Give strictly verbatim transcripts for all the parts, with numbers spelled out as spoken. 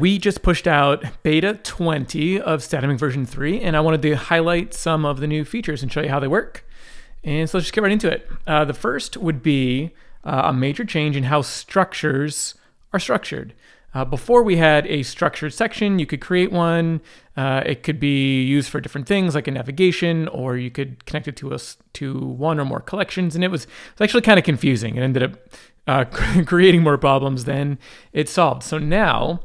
We just pushed out beta twenty of Statamic version three, and I wanted to highlight some of the new features and show you how they work. And so let's just get right into it. Uh, the first would be uh, a major change in how structures are structured. Uh, before we had a structured section, you could create one. Uh, it could be used for different things like a navigation, or you could connect it to, a, to one or more collections. And it was, it was actually kind of confusing. It ended up uh, creating more problems than it solved. So now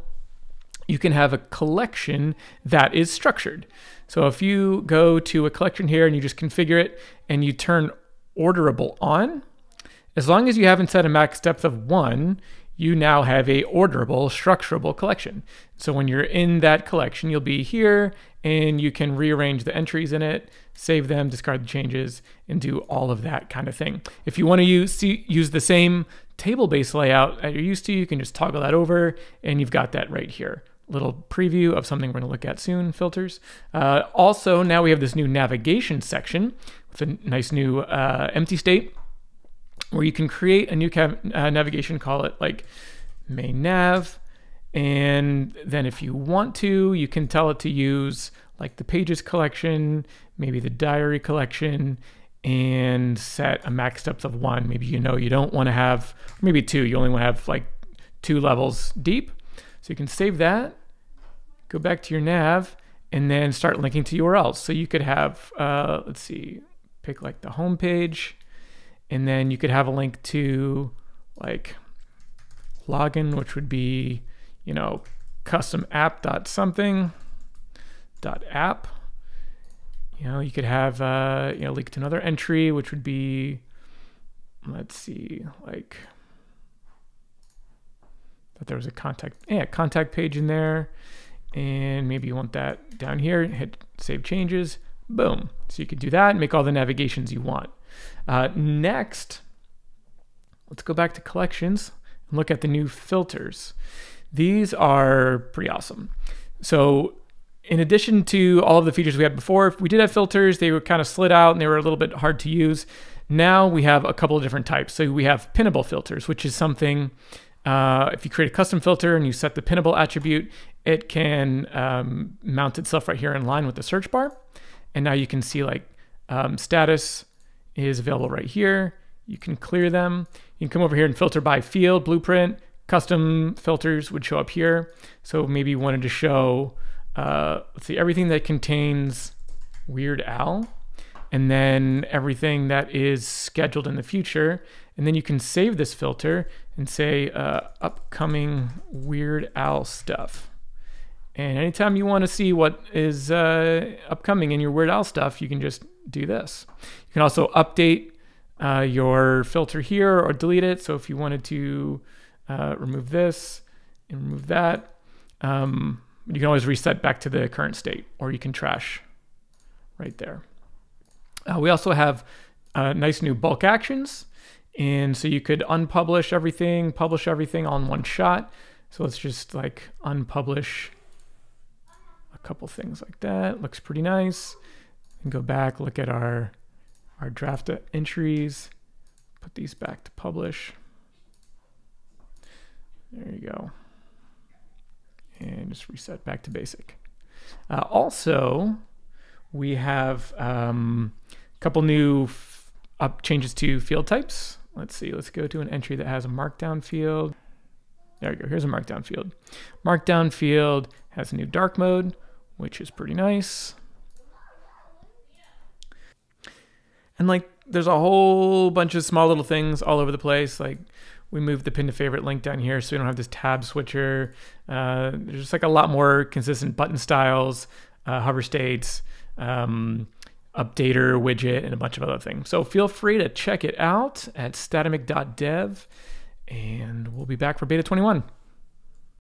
you can have a collection that is structured. So if you go to a collection here and you just configure it and you turn orderable on, as long as you haven't set a max depth of one, you now have a orderable, structurable collection. So when you're in that collection, you'll be here and you can rearrange the entries in it, save them, discard the changes, and do all of that kind of thing. If you want to use, use the same table-based layout that you're used to, you can just toggle that over and you've got that right here. Little preview of something we're gonna look at soon, filters. Uh, also, now we have this new navigation section with a nice new uh, empty state, where you can create a new uh, navigation, call it like main nav, and then if you want to, you can tell it to use like the pages collection, maybe the diary collection, and set a max depth of one. Maybe you know you don't want to have, or maybe two, you only want to have like two levels deep. So you can save that, go back to your nav, and then start linking to U R Ls. So you could have, uh, let's see, pick like the home page, and then you could have a link to like login, which would be, you know, custom app dot something dot app. You know, you could have, uh, you know, link to another entry, which would be, let's see, like, that there was a contact, yeah, contact page in there. And maybe you want that down here, hit save changes, boom. So you could do that and make all the navigations you want. Uh, next, let's go back to collections and look at the new filters. These are pretty awesome. So in addition to all of the features we had before, we did have filters. They were kind of slid out and they were a little bit hard to use. Now we have a couple of different types. So we have pinnable filters, which is something, uh, if you create a custom filter and you set the pinnable attribute, it can um, mount itself right here in line with the search bar. And now you can see like um, status is available right here. You can clear them. You can come over here and filter by field, blueprint, custom filters would show up here. So maybe you wanted to show, uh, let's see, everything that contains Weird Al, and then everything that is scheduled in the future. And then you can save this filter and say uh, upcoming Weird Al stuff. And anytime you want to see what is uh, upcoming in your Weird Al stuff, you can just do this. You can also update uh, your filter here or delete it. So if you wanted to uh, remove this and remove that, um, you can always reset back to the current state, or you can trash right there. Uh, we also have uh, nice new bulk actions. And so you could unpublish everything, publish everything all in one shot. So let's just like unpublish a couple things like that. Looks pretty nice. And go back, look at our, our draft entries, put these back to publish. There you go. And just reset back to basic. Uh, also, we have um, a couple new up changes to field types. Let's see, let's go to an entry that has a markdown field. There we go, here's a markdown field. Markdown field has a new dark mode, which is pretty nice. And like, there's a whole bunch of small little things all over the place. Like we moved the pin to favorite link down here so we don't have this tab switcher. Uh, there's just like a lot more consistent button styles, uh, hover states, um, updater widget, and a bunch of other things. So feel free to check it out at statamic dot dev, and we'll be back for beta twenty-one.